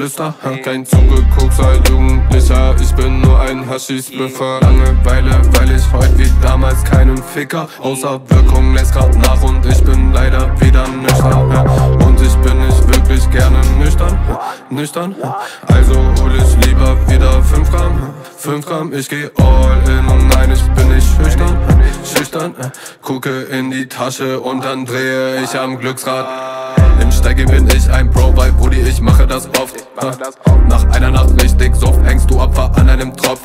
Geflüster, hab kein zugeguckt seit Jugendlicher, ich bin nur ein Haschis-Blüffer. Langeweile, weil ich heute wie damals keinen Ficker, außer Wirkung lässt grad nach und ich bin leider wieder nüchtern. Und ich bin nicht wirklich gerne nüchtern, nüchtern, also hol ich lieber wieder 5 Gramm, 5 Gramm, ich geh all in und nein, ich bin nicht schüchtern, schüchtern, gucke in die Tasche und dann drehe ich am Glücksrad. Im Steige bin ich ein Pro, weil Brudi, ich mache das oft. Nach einer Nacht richtig soft, hängst du Opfer an einem Tropf.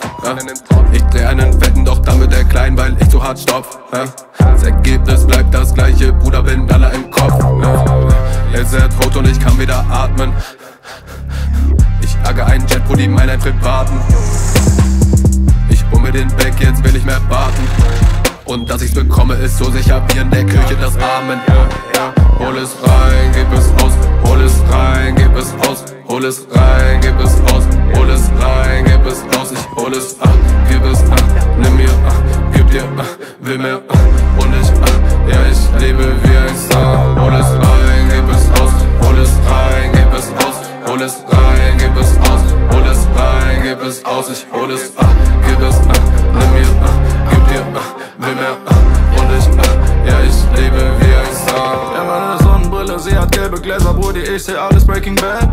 Ich dreh einen Wetten, doch dann wird der klein, weil ich zu hart stopf. Das Ergebnis bleibt das gleiche, Bruder, bin alle im Kopf. Es ist rot und ich kann wieder atmen. Ich ärgere einen Jet, Brudi, mein einen privaten. Ich hol mir den Back, jetzt will ich mehr warten. Und dass ich's bekomme, ist so sicher wie in der Küche das Amen. Hol es rein, gib es aus, hol es rein, gib es aus, hol es rein, gib es aus, hol es rein, gib es aus, ich hol es, ach, gib es, ach, nimm mir, ach, gib dir, ach, will mehr, ach, und ich, ach, ja, ich lebe wie ein Star. Hol es rein, gib es aus, hol es rein, gib es aus, hol es rein, gib es aus, hol es rein, gib es aus, ich hol es, ach, gib es, ach, nimm mir, ach, gib dir, ach, will mehr, ach, und ich, ach, ja, ich lebe wie ein Star. Sie hat gelbe Gläser, Brudi, ich seh alles Breaking Bad.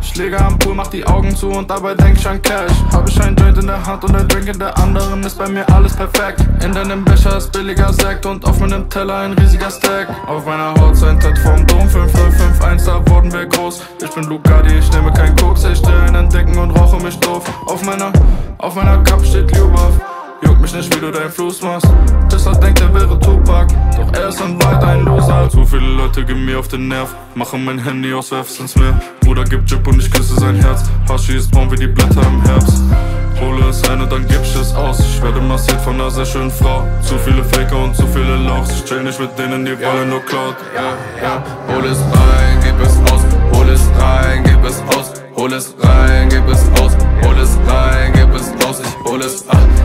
Schläger am Pool, mach die Augen zu und dabei denk ich an Cash. Hab ich einen Joint in der Hand und ein Drink in der anderen, ist bei mir alles perfekt. In deinem Becher ist billiger Sekt und auf meinem Teller ein riesiger Stack. Auf meiner Haut sein Tat vom Dom, 5551, da wurden wir groß. Ich bin Lugatti, ich nehme keinen Koks, ich drehe einen Dicken und rauche mich doof. Auf meiner Cup steht Ljubov. Juckt mich nicht, wie du deinen Fluss machst. Pisser denkt, er wäre Tupac, doch er ist in Wahrheit ein Loser. Zu viele Leute gehen mir auf den Nerv, machen mein Handy aus, werf's ins Meer. Bruder gibt Chip und ich küsse sein Herz. Hashi ist braun wie die Blätter im Herbst. Hole es ein und dann gib ich es aus. Ich werde massiert von einer sehr schönen Frau. Zu viele Faker und zu viele Lauchs. Ich chill nicht mit denen, die wollen nur Cloud. Hol es rein, gib es aus. Hol es rein, gib es aus. Hol es rein, gib es aus. Hol es rein, gib es aus. Ich hol es ab.